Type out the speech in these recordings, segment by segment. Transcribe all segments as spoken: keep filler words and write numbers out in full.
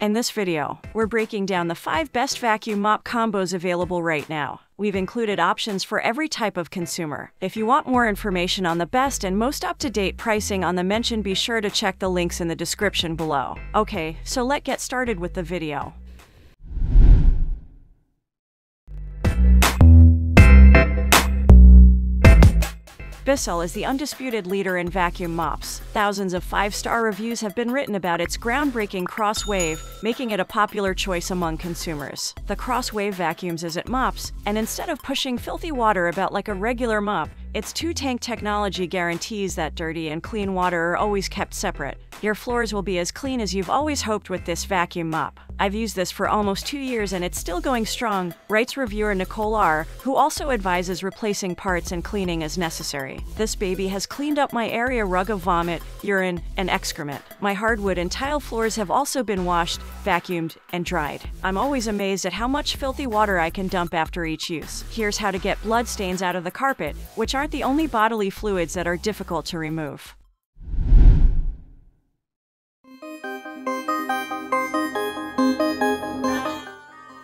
In this video, we're breaking down the five best vacuum mop combos available right now. We've included options for every type of consumer. If you want more information on the best and most up-to-date pricing on the mention, be sure to check the links in the description below. Okay, so let's get started with the video. Bissell is the undisputed leader in vacuum mops. Thousands of five-star reviews have been written about its groundbreaking CrossWave, making it a popular choice among consumers. The CrossWave vacuums as it mops, and instead of pushing filthy water about like a regular mop, its two-tank technology guarantees that dirty and clean water are always kept separate. Your floors will be as clean as you've always hoped with this vacuum mop. I've used this for almost two years and it's still going strong, writes reviewer Nicole R., who also advises replacing parts and cleaning as necessary. This baby has cleaned up my area rug of vomit, urine, and excrement. My hardwood and tile floors have also been washed, vacuumed, and dried. I'm always amazed at how much filthy water I can dump after each use. Here's how to get blood stains out of the carpet, which are aren't the only bodily fluids that are difficult to remove.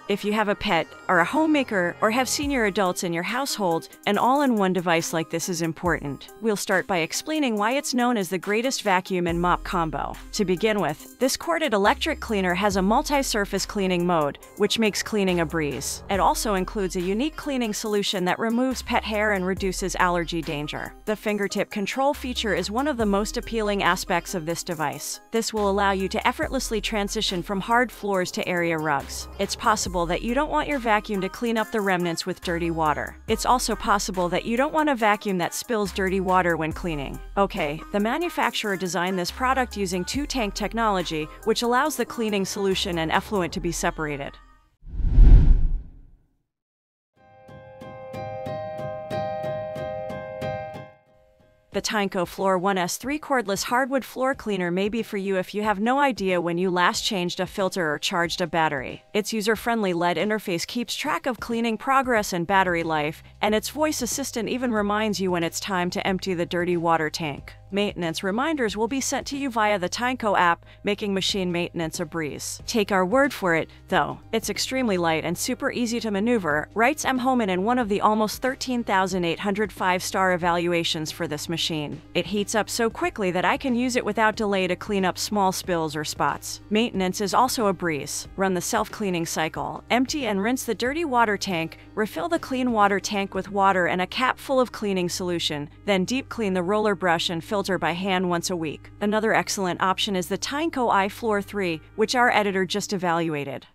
If you have a pet, are a homemaker, or have senior adults in your household, an all-in-one device like this is important. We'll start by explaining why it's known as the greatest vacuum and mop combo. To begin with, this corded electric cleaner has a multi-surface cleaning mode, which makes cleaning a breeze. It also includes a unique cleaning solution that removes pet hair and reduces allergy danger. The fingertip control feature is one of the most appealing aspects of this device. This will allow you to effortlessly transition from hard floors to area rugs. It's possible that you don't want your vacuum to clean up the remnants with dirty water. It's also possible that you don't want a vacuum that spills dirty water when cleaning. Okay, the manufacturer designed this product using two-tank technology, which allows the cleaning solution and effluent to be separated. The Tineco Floor one S three cordless hardwood floor cleaner may be for you if you have no idea when you last changed a filter or charged a battery. Its user-friendly L E D interface keeps track of cleaning progress and battery life, and its voice assistant even reminds you when it's time to empty the dirty water tank. Maintenance reminders will be sent to you via the Tineco app, making machine maintenance a breeze. Take our word for it, though. It's extremely light and super easy to maneuver, writes M. Homan in one of the almost thirteen thousand eight hundred five-star evaluations for this machine. It heats up so quickly that I can use it without delay to clean up small spills or spots. Maintenance is also a breeze. Run the self-cleaning cycle, empty and rinse the dirty water tank, refill the clean water tank with water and a cap full of cleaning solution, then deep clean the roller brush and filter by hand once a week. Another excellent option is the Tineco iFloor three, which our editor just evaluated.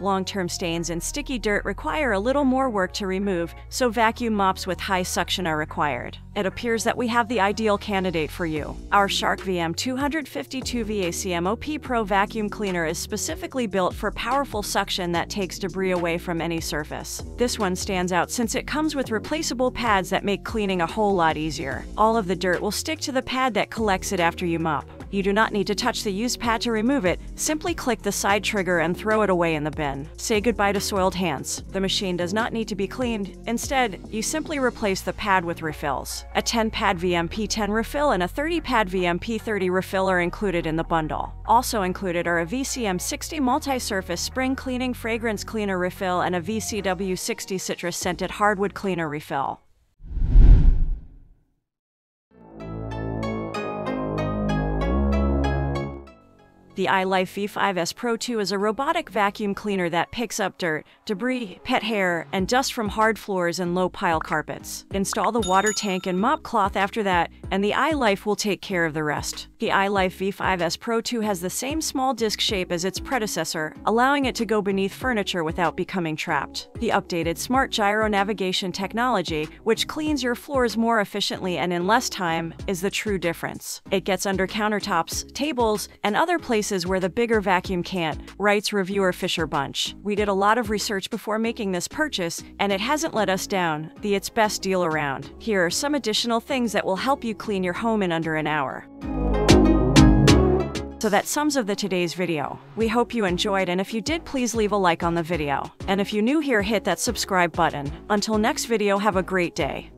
Long-term stains and sticky dirt require a little more work to remove, so vacuum mops with high suction are required. It appears that we have the ideal candidate for you. Our Shark V M two five two V A C M O P Pro vacuum cleaner is specifically built for powerful suction that takes debris away from any surface. This one stands out since it comes with replaceable pads that make cleaning a whole lot easier. All of the dirt will stick to the pad that collects it after you mop. You do not need to touch the used pad to remove it, simply click the side trigger and throw it away in the bin. Say goodbye to soiled hands. The machine does not need to be cleaned. Instead, you simply replace the pad with refills. A ten-pad V M P ten refill and a thirty-pad V M P thirty refill are included in the bundle. Also included are a V C M sixty multi-surface spring cleaning fragrance cleaner refill and a V C W sixty citrus scented hardwood cleaner refill. The iLife V five S Pro two is a robotic vacuum cleaner that picks up dirt, debris, pet hair, and dust from hard floors and low-pile carpets. Install the water tank and mop cloth after that, and the iLife will take care of the rest. The iLife V five S Pro two has the same small disc shape as its predecessor, allowing it to go beneath furniture without becoming trapped. The updated smart gyro navigation technology, which cleans your floors more efficiently and in less time, is the true difference. It gets under countertops, tables, and other places where the bigger vacuum can't, writes reviewer Fisher Bunch. We did a lot of research before making this purchase, and it hasn't let us down, the its best deal around. Here are some additional things that will help you clean your home in under an hour. So that sums up the today's video. We hope you enjoyed, and if you did, please leave a like on the video. And if you're new here, hit that subscribe button. Until next video, have a great day.